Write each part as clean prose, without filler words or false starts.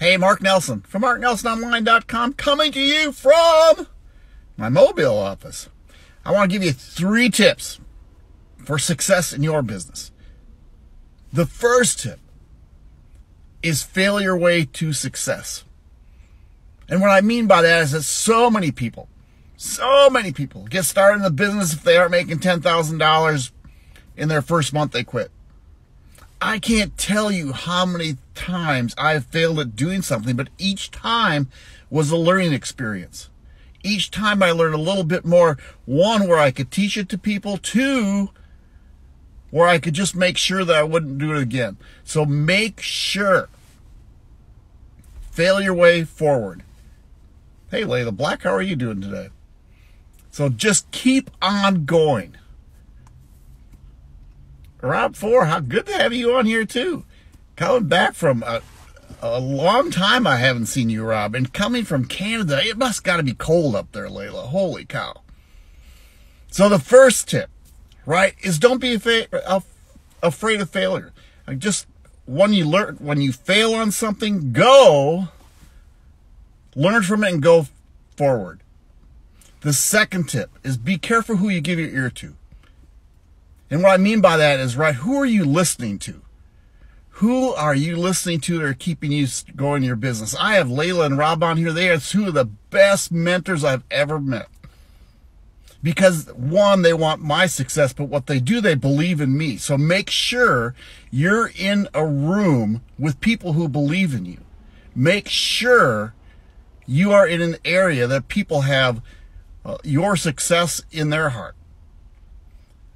Hey, Mark Nelson from marknelsononline.com, coming to you from my mobile office. I want to give you 3 tips for success in your business. The first tip is fail your way to success. And what I mean by that is that so many people get started in the business. If they aren't making $10,000 in their first month, they quit. I can't tell you how many times I've failed at doing something, but each time was a learning experience. Each time I learned a little bit more, one, where I could teach it to people, 2, where I could just make sure that I wouldn't do it again. So make sure, fail your way forward. Hey, Layla Black, how are you doing today? So just keep on going. Rob Four, how good to have you on here too. Coming back from a long time I haven't seen you, Rob. And coming from Canada, it must got to be cold up there, Layla. Holy cow. So the first tip, right, is don't be afraid of failure. Like, just when you fail on something, go learn from it and go forward. The second tip is be careful who you give your ear to. And what I mean by that is, right, who are you listening to? Who are you listening to that are keeping you going in your business? I have Layla and Rob on here. They are 2 of the best mentors I've ever met. Because, one, they want my success, but what they do, they believe in me. So make sure you're in a room with people who believe in you. Make sure you are in an area that people have your success in their heart.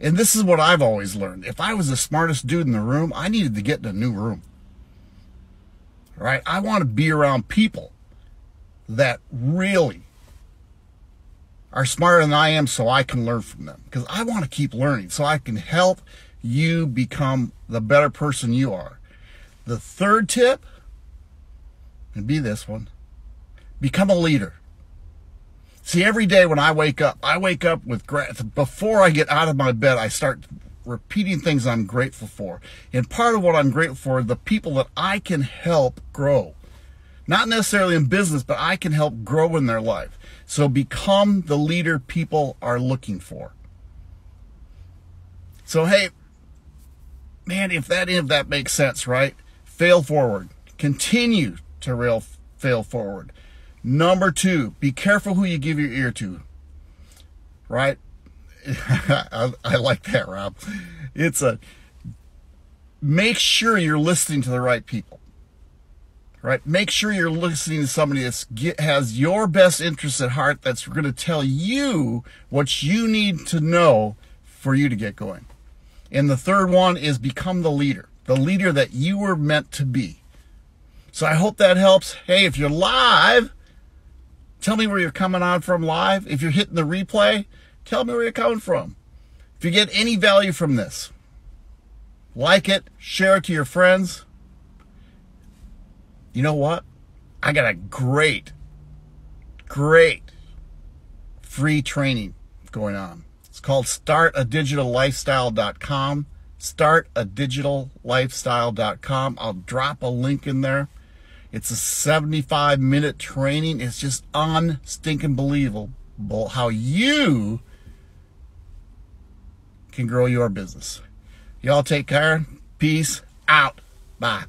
And this is what I've always learned. If I was the smartest dude in the room, I needed to get in a new room. All right? I want to be around people that really are smarter than I am, so I can learn from them. Because I want to keep learning so I can help you become the better person you are. The third tip, and be this one, become a leader. See, every day when I wake up with gratitude. Before I get out of my bed, I start repeating things I'm grateful for. And part of what I'm grateful for are the people that I can help grow. Not necessarily in business, but I can help grow in their life. So become the leader people are looking for. So, hey, man, if that makes sense, right? Fail forward. Continue to fail forward. Number 2, be careful who you give your ear to, right? I like that, Rob. Make sure you're listening to the right people, right? Make sure you're listening to somebody that has your best interests at heart, that's going to tell you what you need to know for you to get going. And the third one is become the leader that you were meant to be. So I hope that helps. Hey, if you're live, tell me where you're coming on from live. If you're hitting the replay, tell me where you're coming from. If you get any value from this, like it, share it to your friends. You know what? I got a great free training going on. It's called startadigitallifestyle.com. Startadigitallifestyle.com. I'll drop a link in there. It's a 75-minute training. It's just unstinking believable how you can grow your business. Y'all take care. Peace out. Bye.